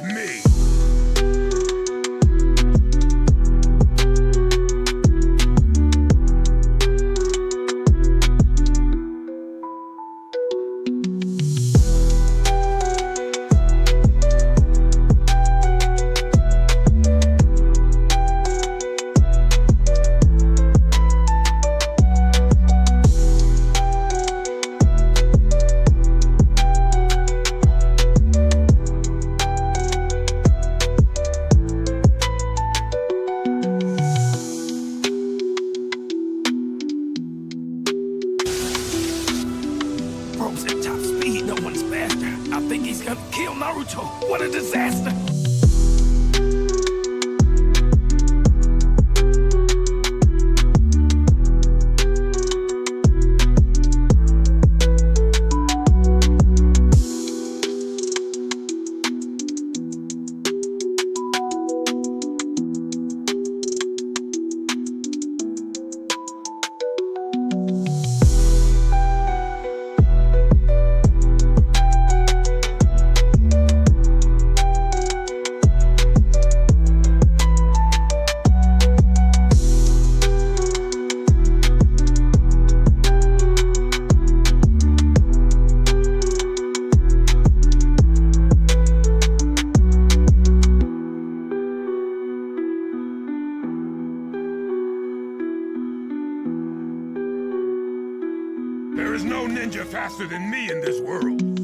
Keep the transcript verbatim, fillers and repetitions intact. is me. At top speed, no one's faster. I think he's gonna kill Naruto. What a disaster! There is no ninja faster than me in this world.